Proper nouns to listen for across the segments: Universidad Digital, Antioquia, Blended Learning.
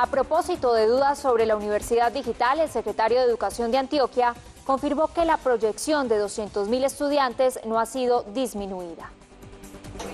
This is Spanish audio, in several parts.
A propósito de dudas sobre la Universidad Digital, el secretario de Educación de Antioquia confirmó que la proyección de 200.000 estudiantes no ha sido disminuida.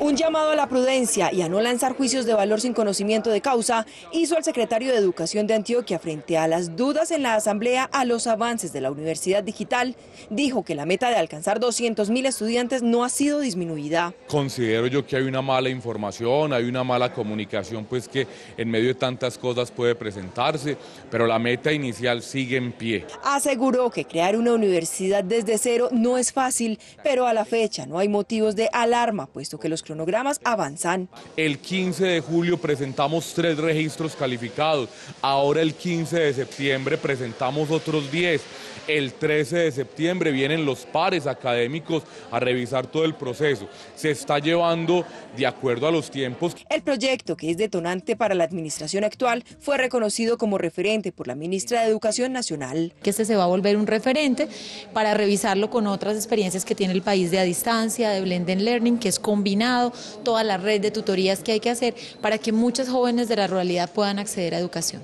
Un llamado a la prudencia y a no lanzar juicios de valor sin conocimiento de causa hizo el secretario de Educación de Antioquia frente a las dudas en la asamblea a los avances de la Universidad Digital. Dijo que la meta de alcanzar 200.000 estudiantes no ha sido disminuida. Considero yo que hay una mala información, hay una mala comunicación, pues que en medio de tantas cosas puede presentarse, pero la meta inicial sigue en pie. Aseguró que crear una universidad desde cero no es fácil, pero a la fecha no hay motivos de alarma, puesto que los cronogramas avanzan. El 15 de julio presentamos 3 registros calificados, ahora el 15 de septiembre presentamos otros 10, el 13 de septiembre vienen los pares académicos a revisar todo el proceso. Se está llevando de acuerdo a los tiempos. El proyecto, que es detonante para la administración actual, fue reconocido como referente por la ministra de Educación Nacional. Que se va a volver un referente para revisarlo con otras experiencias que tiene el país de a distancia, de Blended Learning, que es combinado toda la red de tutorías que hay que hacer para que muchos jóvenes de la ruralidad puedan acceder a educación.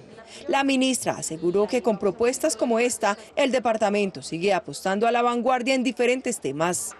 La ministra aseguró que con propuestas como esta, el departamento sigue apostando a la vanguardia en diferentes temas.